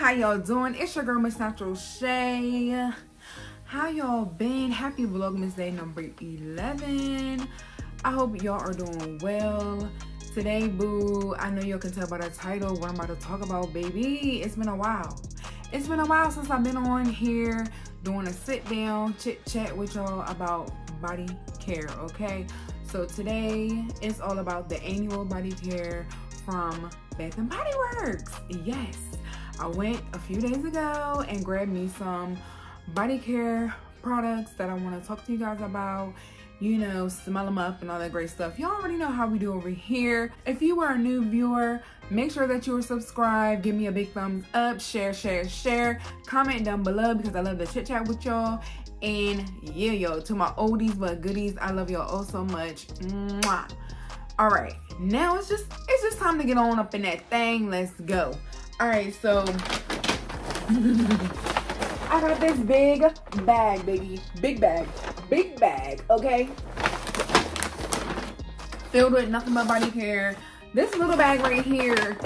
how y'all doing? It's your girl MissNaturalShay. How y'all been? Happy Vlogmas day number 11. I hope y'all are doing well. Today, boo, I know y'all can tell by the title what I'm about to talk about, baby. It's been a while. It's been a while since I've been on here doing a sit down chit chat with y'all about body care, okay? So today it's all about the annual body care from Bath and Body Works. Yes, I went a few days ago and grabbed me some body care products that I want to talk to you guys about, you know, smell them up and all that great stuff. Y'all already know how we do over here. If you are a new viewer, make sure that you are subscribed, give me a big thumbs up, share, comment down below because I love the chit chat with y'all. And yeah, yo, to my oldies but goodies, I love y'all all so much. Mwah. All right, now it's just time to get on up in that thing. Let's go. All right, so I got this big bag, baby. Big bag, okay? Filled with nothing but body care. This little bag right here,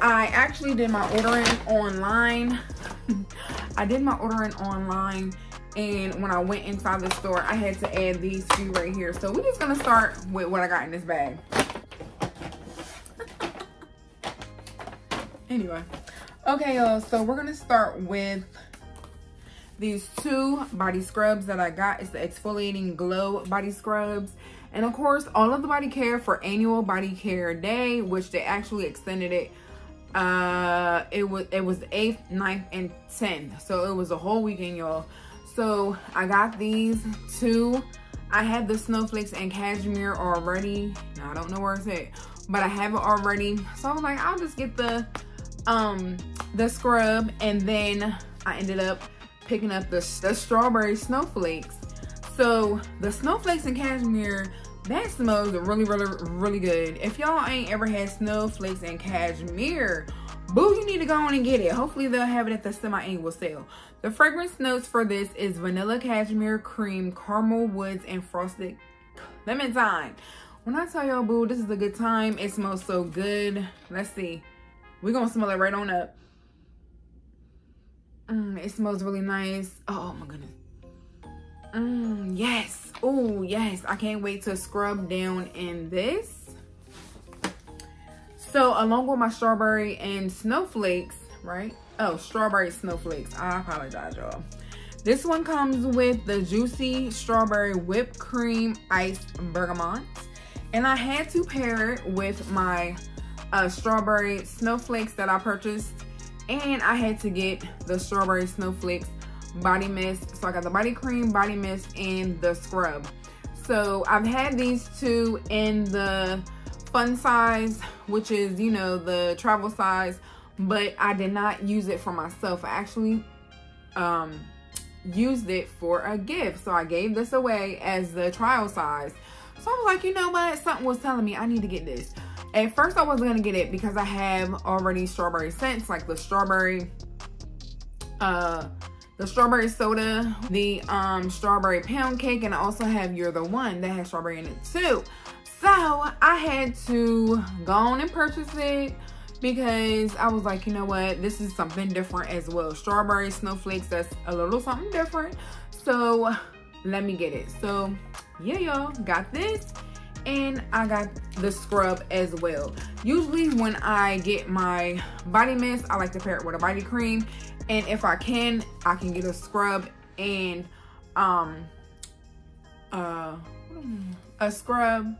I actually did my ordering online. And when I went inside the store, I had to add these two right here. So we're just gonna start with what I got in this bag. Anyway, okay, y'all, so we're gonna start with these two body scrubs that I got. It's the Exfoliating Glow Body Scrubs. And of course, all of the body care for Annual Body Care Day, which they actually extended it. It was 8th, 9th, and 10th. So it was a whole weekend, y'all. So I got these two. I had the Snowflakes and Cashmere already. Now I don't know where it's at, but I have it already. So I was like, I'll just get the scrub. And then I ended up picking up the Strawberry Snowflakes. So the Snowflakes and Cashmere, that smells really good. If y'all ain't ever had Snowflakes and Cashmere, boo, you need to go on and get it. Hopefully they'll have it at the semi-annual sale. The fragrance notes for this is vanilla, cashmere, cream, caramel, woods, and frosted lemon thyme. When I tell y'all, boo, this is a good time. It smells so good. Let's see. We're gonna smell it right on up. It smells really nice. Oh my goodness. Yes. Oh yes. I can't wait to scrub down in this. So along with my strawberry and snowflakes, right? Oh, strawberry snowflakes. I apologize, y'all. This one comes with the Juicy Strawberry Whipped Cream Iced Bergamot. And I had to pair it with my strawberry snowflakes that I purchased. And I had to get the strawberry snowflakes body mist. So I got the body cream, body mist, and the scrub. So I've had these two in the fun size, which is, you know, the travel size, but I did not use it for myself. I actually used it for a gift, so I gave this away as the trial size. So I was like, you know what, something was telling me I need to get this. At first I wasn't gonna get it because I have already strawberry scents, like the strawberry soda, the strawberry pound cake, and I also have You're the One that has strawberry in it too. So I had to go on and purchase it because I was like, you know what, this is something different as well. Strawberry snowflakes, that's a little something different. So let me get it. So yeah, y'all, got this and I got the scrub as well. Usually when I get my body mist, I like to pair it with a body cream. And if I can get a scrub and a scrub.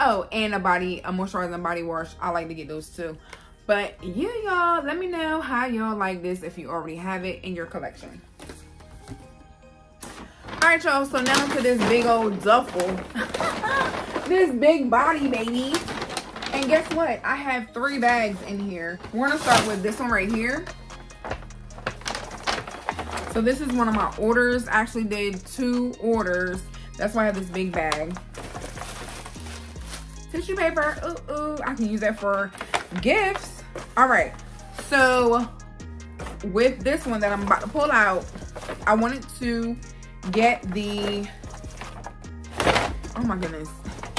Oh, and a moisturizing body wash. I like to get those too. But yeah, y'all, let me know how y'all like this if you already have it in your collection. All right, y'all, so now to this big old duffel. This big body, baby. And guess what? I have three bags in here. We're gonna start with this one right here. So this is one of my orders. I actually did two orders. That's why I have this big bag. Tissue paper, ooh, I can use that for gifts. All right, so with this one that I'm about to pull out, I wanted to get the, oh my goodness,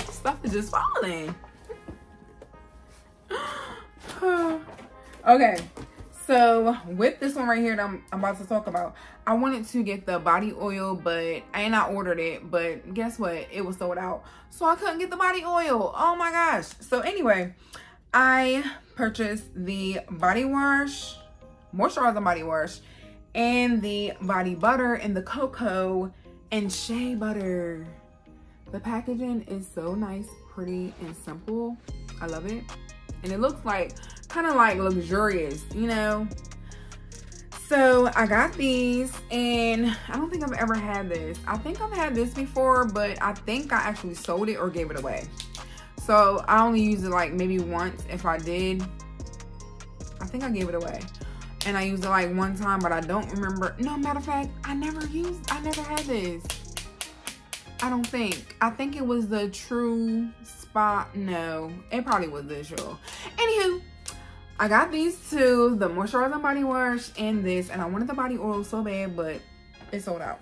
stuff is just falling. Okay, So with this one right here that I'm about to talk about, I wanted to get the body oil, but I ordered it, but guess what? It was sold out. So I couldn't get the body oil. Oh my gosh. So anyway, I purchased the body wash, moisturizer body wash, and the body butter and the cocoa and shea butter. The packaging is so nice, pretty, and simple. I love it. And it looks like kind of like luxurious, you know. So I got these, and I don't think I've ever had this. I think I've had this before, but I think I actually sold it or gave it away. So I only used it like maybe once. If I did, I think I gave it away, and I used it like one time, but I don't remember. No, matter of fact, I never had this. I don't think. I think it was the True Spot. No, it probably was this, y'all. Anywho, I got these two, the moisturizer body wash and this, and I wanted the body oil so bad, but it sold out.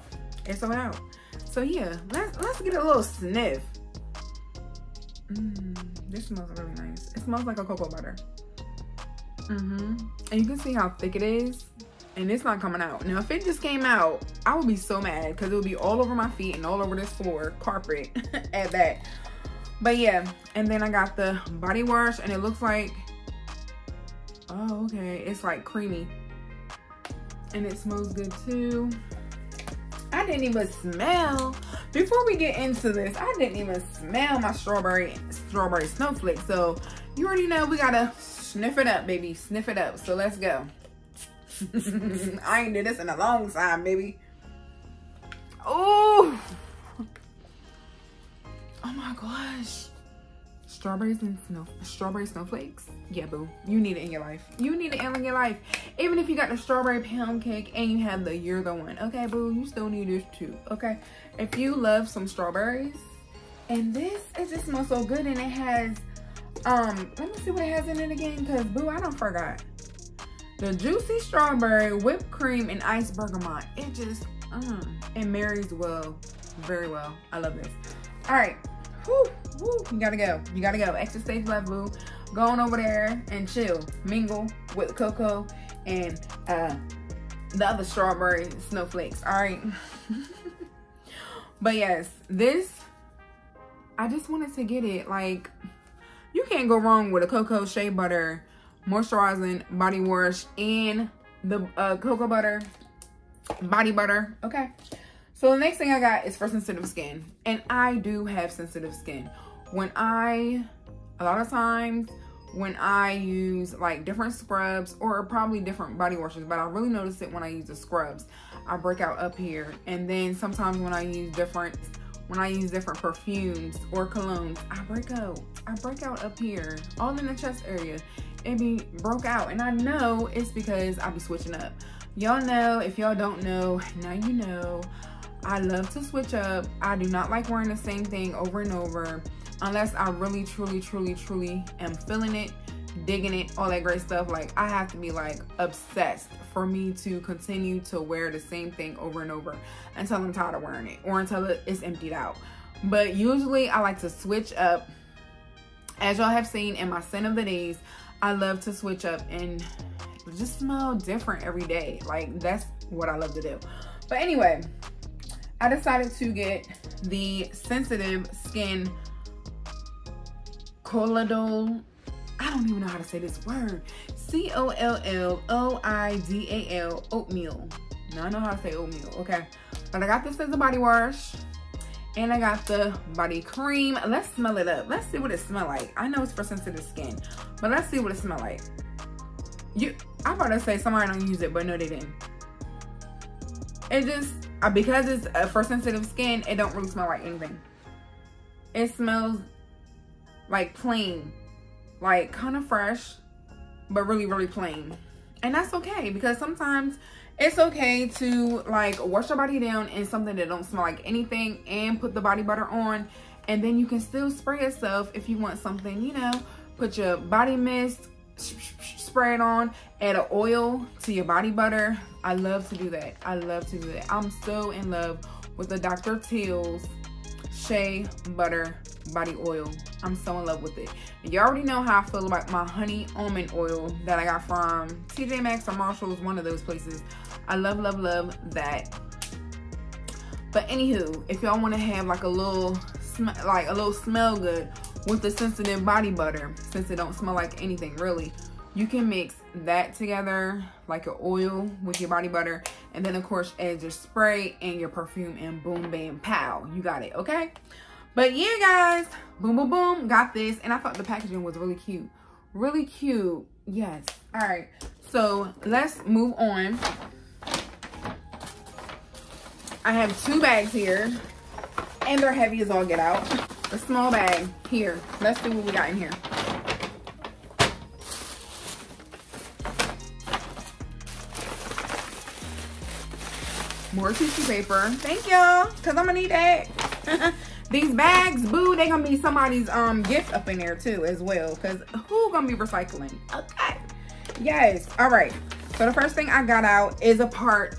It sold out. So yeah, let's get a little sniff. This smells really nice. It smells like a cocoa butter. And you can see how thick it is. And it's not coming out. Now, if it just came out, I would be so mad because it would be all over my feet and all over this floor carpet at that. But yeah, and then I got the body wash, and it looks like, oh, okay. It's like creamy. And it smells good too. I didn't even smell. Before we get into this, I didn't even smell my strawberry snowflake. So you already know we gotta sniff it up, baby. Sniff it up. So let's go. I ain't did this in a long time, baby. Oh, oh my gosh! Strawberries and strawberry snowflakes. Yeah, boo. You need it in your life. You need it in your life. Even if you got the strawberry pound cake and you have the you're the one, okay, boo. You still need this too, okay? If you love some strawberries, and this, it just smells so good, and it has, let me see what it has in it again, cause boo, I don't forgot. The juicy strawberry, whipped cream, and ice bergamot. It just, it marries well, very well. I love this. All right, you gotta go. You gotta go. Extra safe left, boo. Go on over there and chill. Mingle with cocoa and the other strawberry snowflakes, all right? But yes, this, I just wanted to get it. Like, you can't go wrong with a cocoa shea butter moisturizing body wash and the cocoa butter body butter, okay? So the next thing I got is for sensitive skin, and I do have sensitive skin. A lot of times when I use like different scrubs or probably different body washes, but I really notice it when I use the scrubs, I break out up here. And then sometimes when I use different perfumes or colognes, I break out up here, all in the chest area. It be broke out, and I know it's because I be switching up. Y'all know, if y'all don't know, now you know, I love to switch up. I do not like wearing the same thing over and over unless I really truly am feeling it, digging it, all that great stuff. Like, I have to be like obsessed for me to continue to wear the same thing over and over until I'm tired of wearing it or until it's emptied out. But usually I like to switch up. As y'all have seen in my scent of the days, I love to switch up and just smell different every day. Like, that's what I love to do. But anyway, I decided to get the sensitive skin collidol. I don't even know how to say this word. C-O-L-L-O-I-D-A-L oatmeal. Now I know how to say oatmeal, okay? But I got this as a body wash, and I got the body cream. Let's smell it up. Let's see what it smells like. I know it's for sensitive skin, but let's see what it smells like. I'm about to say somebody don't use it, but no, they didn't. It just, because it's for sensitive skin, it don't really smell like anything. It smells like plain, like kind of fresh, but really plain. And that's okay, because sometimes it's okay to like wash your body down in something that don't smell like anything and put the body butter on, and then you can still spray yourself if you want something, you know. Put your body mist, spray it on, add an oil to your body butter. I love to do that. I'm so in love with the Dr. Teal's Shea Butter Body Oil. I'm so in love with it. You already know how I feel about my honey almond oil that I got from TJ Maxx or Marshalls, one of those places. I love, love, love that. But anywho, if y'all want to have like a little smell good with the sensitive body butter, since it don't smell like anything really, you can mix that together like your oil with your body butter, and then of course add your spray and your perfume, and boom bam pow, you got it. Okay, but yeah guys, boom boom boom, got this. And I thought the packaging was really cute, really cute. Yes. All right, so let's move on. I have two bags here and they're heavy as all get out. The small bag here, let's see what we got in here. More tissue paper. Thank y'all, because I'm going to need that. These bags, boo, they're going to be somebody's gift up in there too as well, because who going to be recycling? Okay. Yes. All right. So the first thing I got out is a part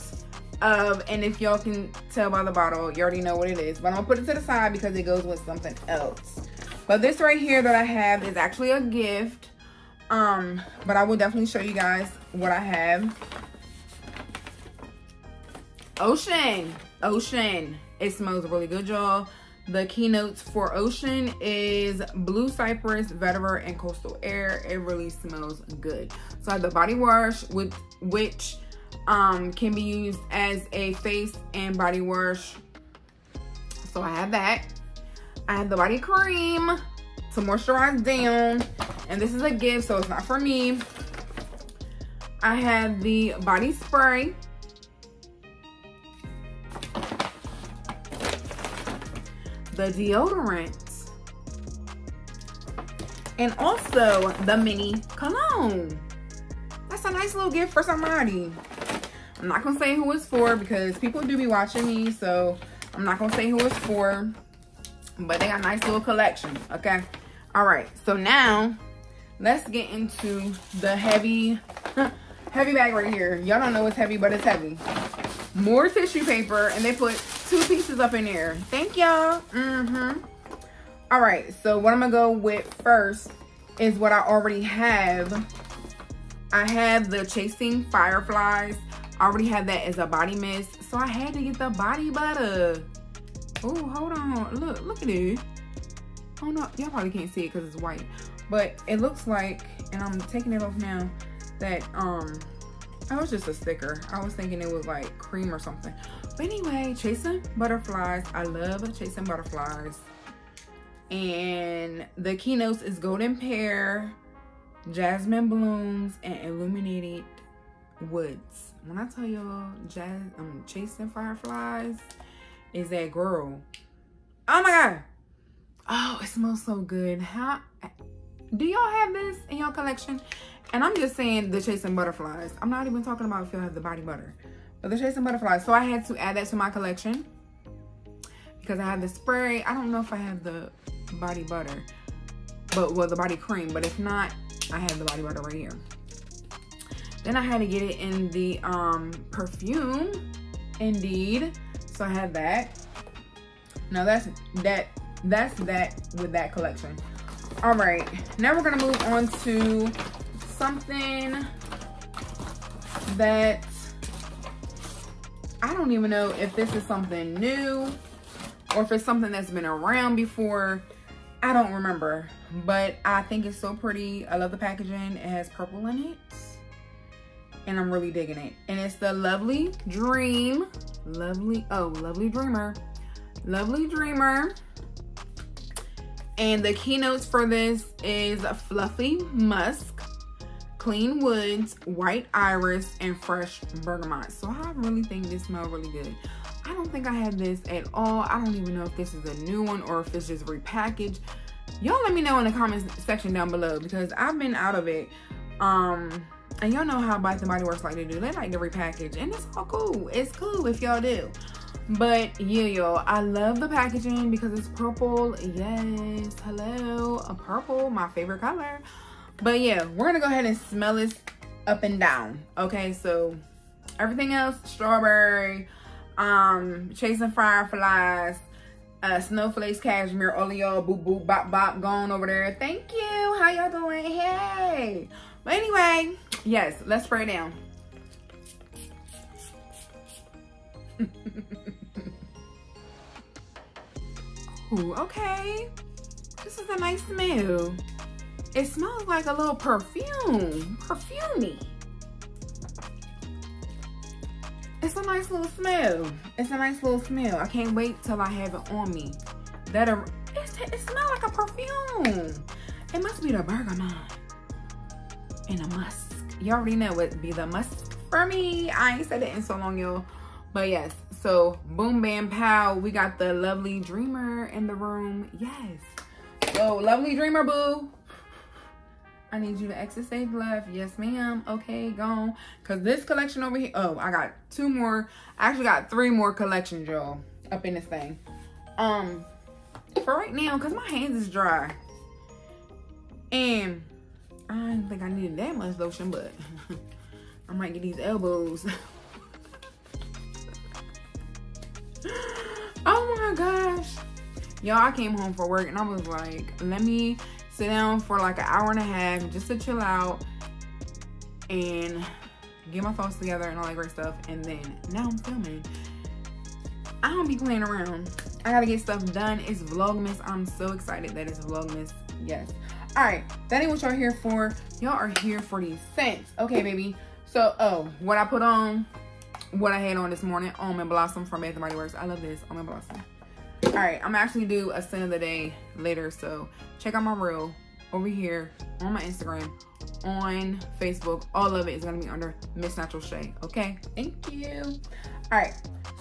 of, and if y'all can tell by the bottle, you already know what it is, but I'm going to put it to the side because it goes with something else. But this right here that I have is actually a gift, but I will definitely show you guys what I have. Ocean. Ocean. It smells really good, y'all. The keynotes for Ocean is Blue Cypress, Vetiver, and Coastal Air. It really smells good. So I have the body wash, with which can be used as a face and body wash. So I have that. I have the body cream to moisturize down, and this is a gift, so it's not for me. I have the body spray. The deodorant, and also the mini cologne. That's a nice little gift for somebody. I'm not gonna say who it's for because people do be watching me, so I'm not gonna say who it's for, but they got a nice little collection. Okay, all right, so now let's get into the heavy bag right here. Y'all don't know it's heavy, but it's heavy. More tissue paper, and they put two pieces up in there. Thank y'all. All right, so what I'm gonna go with first is what I already have. I have the Chasing Fireflies. I already have that as a body mist, so I had to get the body butter. Oh, hold on, look at it. Oh no, y'all probably can't see it because it's white, but it looks like, and I'm taking it off now, that that was just a sticker. I was thinking it was like cream or something. But anyway, Chasing Butterflies. I love Chasing Butterflies. And the keynotes is Golden Pear, Jasmine Blooms, and Illuminated Woods. When I tell y'all Chasing Fireflies is that girl. Oh my God. Oh, it smells so good. How do y'all have this in your collection? And I'm just saying the Chasing Butterflies. I'm not even talking about if y'all have the body butter. But the Chasing Butterflies. So I had to add that to my collection because I have the spray. I don't know if I have the body butter. But, well, the body cream. But if not, I have the body butter right here. Then I had to get it in the perfume. Indeed. So I had that. No, that's that with that collection. All right. Now we're going to move on to something that I don't even know if this is something new or if it's something that's been around before. I don't remember, but I think it's so pretty. I love the packaging. It has purple in it and I'm really digging it. And it's the Lovely Dream. Lovely Dreamer. And the keynotes for this is Fluffy Musk, Clean Woods, White Iris, and Fresh Bergamot. So I really think this smells really good. I don't think I had this at all. I don't even know if this is a new one or if it's just repackaged. Y'all let me know in the comments section down below because I've been out of it. And y'all know how Bath and Body Works like to do. They like to repackage and it's all cool. It's cool if y'all do. But yeah, y'all, I love the packaging because it's purple. Yes, hello, purple, my favorite color. But yeah, we're gonna go ahead and smell this up and down. Okay, so everything else, strawberry, Chasing Fireflies, Snowflakes, Cashmere, Oleo, Boo Boo, Bop Bop, going over there. Thank you. How y'all doing? Hey. But anyway, yes, let's spray down. Ooh, okay. This is a nice smell. It smells like a little perfume. Perfumey. It's a nice little smell. It's a nice little smell. I can't wait till I have it on me. It smells like a perfume. It must be the bergamot and the musk. You already know it be the musk for me. I ain't said it in so long, y'all. But yes, so boom, bam, pow. We got the lovely dreamer in the room. Yes. So lovely dreamer, boo. I need you to exit safe, love. Yes, ma'am. Okay, gone. Because this collection over here. Oh, I got two more. I actually got three more collections, y'all, up in this thing. For right now, because my hands is dry. And I didn't think I needed that much lotion, but I might get these elbows. Oh my gosh. Y'all, I came home from work and I was like, let me sit down for like an hour and a half just to chill out and get my thoughts together and all that great stuff. And then now I'm filming. I don't be playing around. I gotta get stuff done. It's Vlogmas. I'm so excited that it's Vlogmas. Yes. All right, that ain't what y'all here for. Y'all are here for these scents. Okay, baby. So, oh, what I put on, what I had on this morning, Almond Blossom from Bath and Body Works. I love this, Almond Blossom. All right, I'm actually do a scent of the day later, so check out my reel over here on my Instagram, on Facebook. All of it is gonna be under MissNaturalShay, okay? Thank you. All right,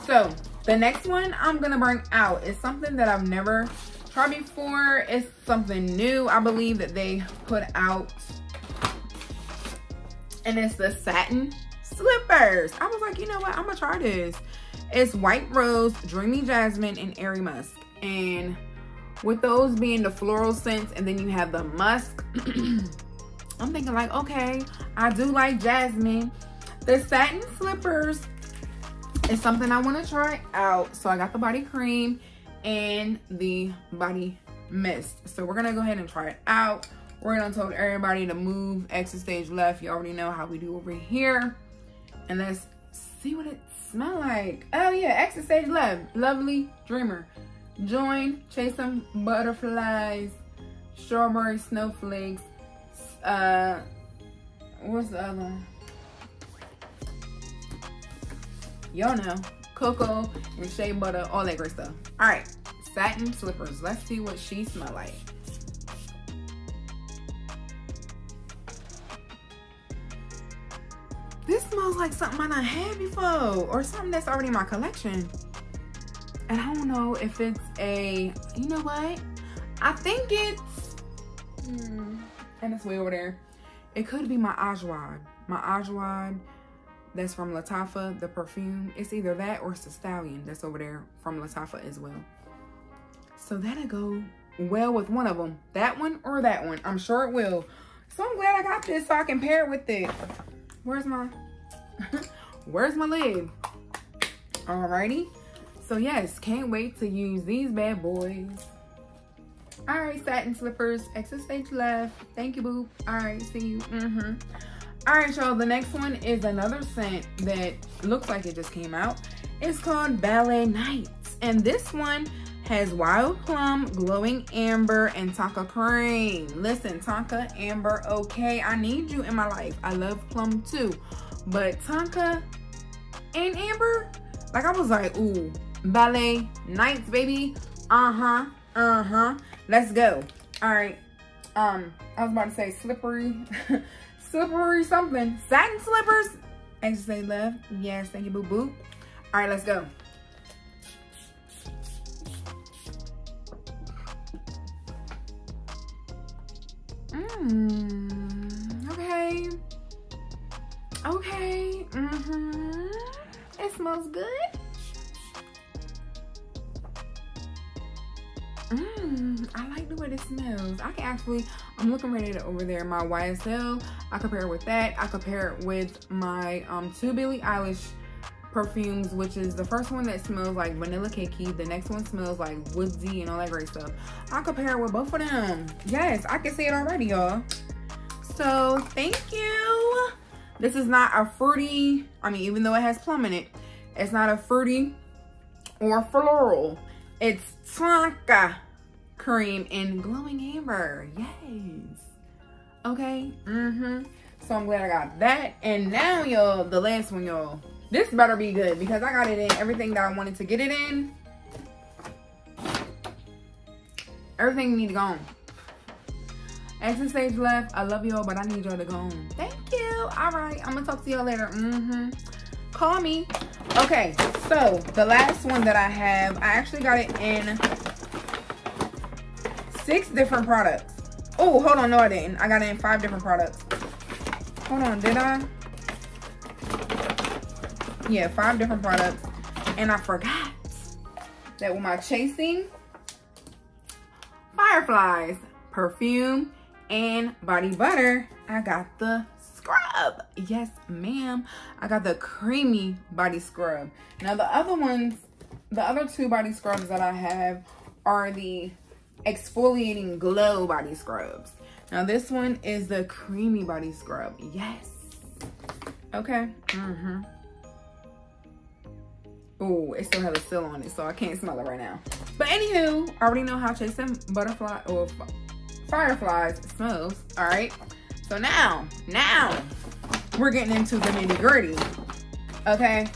so the next one I'm gonna bring out is something that I've never tried before. It's something new, I believe, that they put out, and it's the satin slippers. I was like, you know what, I'm gonna try this. It's white rose, dreamy jasmine, and airy musk. And with those being the floral scents, and then you have the musk, I'm thinking like, okay, I do like jasmine. The satin slippers is something I want to try out. So I got the body cream and the body mist. So we're gonna go ahead and try it out. We're gonna tell everybody to move, exit stage left. You already know how we do over here. And let's see what it smells like. Oh yeah, exit stage left, lovely dreamer. Join, chase some butterflies, strawberry snowflakes. What's the other one? Y'all know. Cocoa and shea butter, all that great stuff. All right, satin slippers. Let's see what she smell like. This smells like something I done had before, or something that's already in my collection. And I don't know if it's a, you know what? I think it's, and it's way over there. It could be my Ajouad. My Ajouad. That's from Lattafa, the perfume. It's either that or it's the stallion that's over there from Lattafa as well. So that'll go well with one of them. That one or that one. I'm sure it will. So I'm glad I got this so I can pair it with it. Where's my, where's my lid? Alrighty. So yes, can't wait to use these bad boys. All right, satin slippers, exit stage left. Thank you, boo. All right, see you. All right, y'all, the next one is another scent that looks like it just came out. It's called Ballet Nights. And this one has wild plum, glowing amber, and tonka cream. Listen, tonka, amber, okay, I need you in my life. I love plum too. But tonka and amber, like I was like, ooh, Ballet Nights, baby. Let's go. All right, I was about to say slippery. Slippery something. Satin slippers. Exit stage left. Yes, thank you, boo boo. All right, let's go. Okay. Okay. It smells good. I like the way it smells. I can actually, I'm looking right at it over there. My YSL, I compare it with that. I compare it with my two Billie Eilish perfumes, which is the first one that smells like vanilla cakey, the next one smells like woodsy and all that great stuff. I compare it with both of them. Yes, I can see it already, y'all. So thank you. This is not a fruity, I mean, even though it has plum in it, it's not a fruity or floral. It's Tonka cream in glowing amber. Yes. Okay. So I'm glad I got that. And now, y'all, the last one, y'all. This better be good because I got it in everything that I wanted to get it in. Everything need to go on. Exit stage left. I love y'all, but I need y'all to go on. Thank you. All right. I'm going to talk to y'all later. Call me. Okay. So the last one that I have, I actually got it in 6 different products. Oh, hold on. No, I didn't. I got it in 5 different products. Hold on. Did I? Yeah, 5 different products. And I forgot that with my Chasing Fireflies perfume and body butter, I got the scrub. Yes, ma'am. I got the creamy body scrub. Now, the other ones, the other 2 body scrubs that I have are the exfoliating glow body scrubs. Now, this one is the creamy body scrub. Yes. Okay. Oh, it still has a seal on it, so I can't smell it right now. But anywho, I already know how Chasing Butterfly or Fireflies smells. All right. So now we're getting into the nitty gritty. Okay.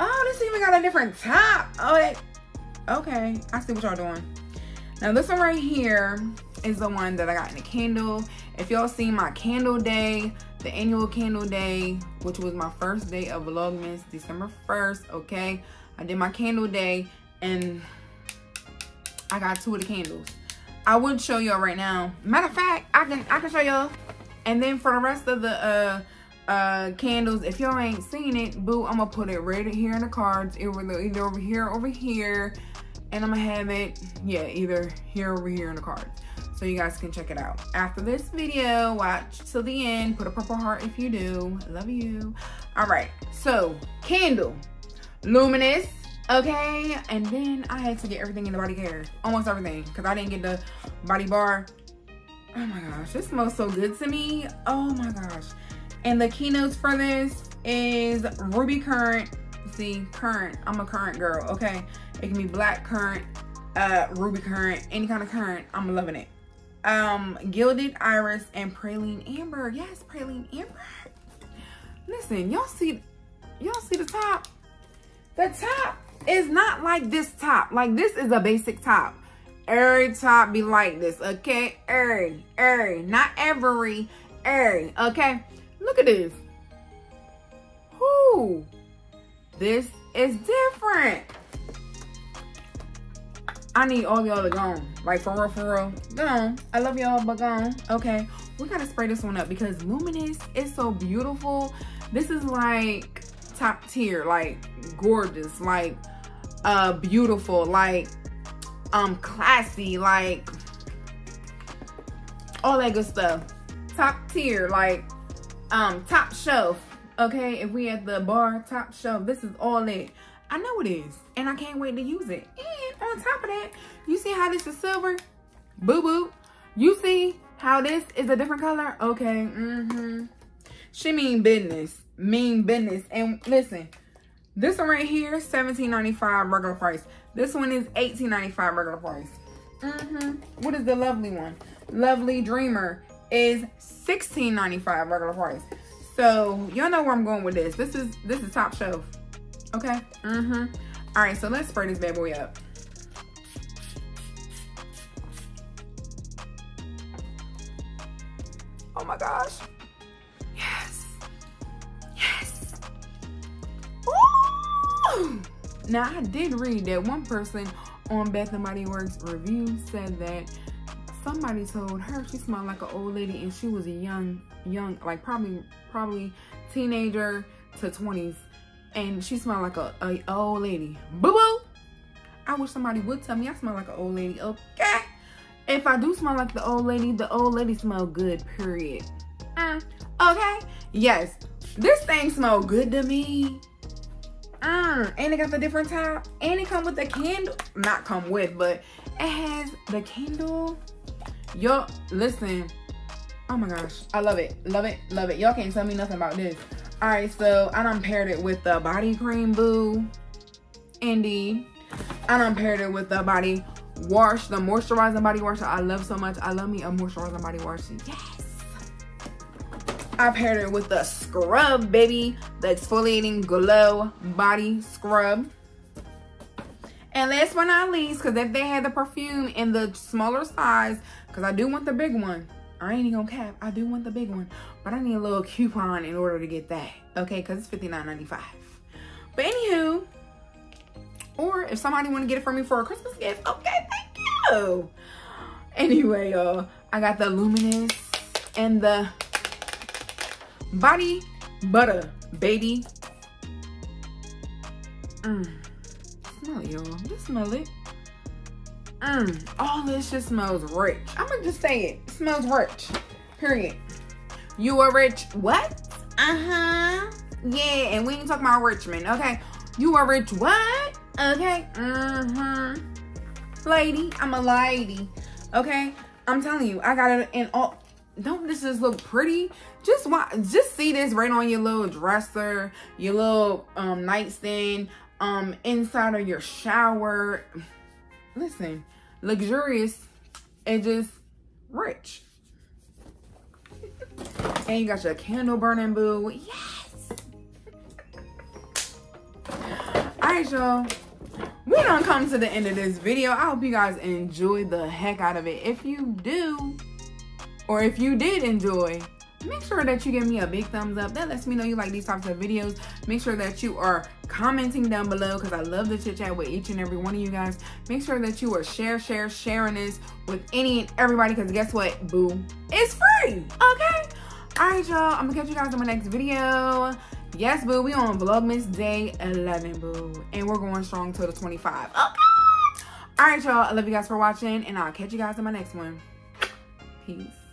Oh, this even got a different top. Oh, it, okay. I see what y'all doing. Now this one right here is the one that I got in the candle. If y'all seen my candle day, the annual candle day, which was my first day of Vlogmas, December 1st. Okay. I did my candle day and I got 2 of the candles. I would show y'all right now. Matter of fact, I can show y'all. And then for the rest of the candles, if y'all ain't seen it, boo, I'm gonna put it right here in the cards. Either over here or over here. And I'm gonna have it, yeah, either here or over here in the cards. So you guys can check it out. After this video, watch till the end. Put a purple heart if you do. Love you. All right, so candle, luminous. Okay, and then I had to get everything in the body care, almost everything, because I didn't get the body bar. Oh my gosh, this smells so good to me. Oh my gosh. And the keynotes for this is ruby currant. See, currant, I'm a currant girl. Okay, it can be black currant, ruby currant, any kind of currant. I'm loving it. Gilded iris and praline amber. Yes, praline amber. Listen, y'all see the top? The top is not like this top. Like, this is a basic top. Every top be like this, okay? Not every, okay? Look at this. Whoo! This is different. I need all y'all to go on. Like, for real. Go on. I love y'all, but go on. Okay, we gotta spray this one up because luminous is so beautiful. This is like top tier, like gorgeous, like beautiful, like classy, like all that good stuff. Top tier, like top shelf. Okay, if we at the bar, top shelf, this is all it. I know it is, and I can't wait to use it. And on top of that, you see how this is silver? Boo boo. You see how this is a different color? Okay. She mean business. And listen, this one right here, $17.95 regular price. This one is $18.95 regular price. What is the lovely one? Lovely Dreamer is $16.95 regular price. So y'all know where I'm going with this. This is top shelf. Okay. All right, so let's spray this bad boy up. Oh my gosh. Now, I did read that one person on Bath and Body Works review said that somebody told her she smelled like an old lady and she was a young, like probably teenager to 20s. And she smelled like a old lady. Boo-boo! I wish somebody would tell me I smell like an old lady. Okay. If I do smell like the old lady smell good, period. Okay. Yes. This thing smelled good to me. And it got the different top, and it come with the candle. Not come with, but it has the candle. Yo, listen. Oh my gosh, I love it, love it, love it. Y'all can't tell me nothing about this. All right, so I done paired it with the body cream, boo. Indeed. I done paired it with the body wash, the moisturizing body wash that I love so much. I love me a moisturizing body wash. Yes. I paired it with the scrub, baby. The exfoliating glow body scrub. And last but not least, because if they had the perfume in the smaller size, because I do want the big one. I ain't gonna cap. I do want the big one, but I need a little coupon in order to get that. Okay, because it's $59.95. But anywho, or if somebody want to get it for me for a Christmas gift, okay, thank you. Anyway, y'all, I got the Luminous and the body butter, baby. Smell it, y'all. Just smell it. All this just smells rich. I'm gonna just say it. It smells rich. Period. You are rich. What? Uh-huh. Yeah, and we ain't talking about Richmond, okay? You are rich. What? Okay. Uh-huh. Lady, I'm a lady. Okay? I'm telling you, I got it in all. Don't this just look pretty? Just see this right on your little dresser, your little nightstand, inside of your shower. Listen, luxurious and just rich. And you got your candle burning, boo. Yes. Alright, y'all. We done come to the end of this video. I hope you guys enjoyed the heck out of it. If you do, or if you did enjoy, make sure that you give me a big thumbs up. That lets me know you like these types of videos. Make sure that you are commenting down below, because I love the chit chat with each and every one of you guys. Make sure that you are sharing this with any and everybody, because guess what, boo, it's free. Okay? All right, y'all, I'm gonna catch you guys in my next video. Yes, boo, we on Vlogmas day 11, boo, and we're going strong till the 25. Okay? All right, y'all, I love you guys for watching, and I'll catch you guys in my next one. Peace.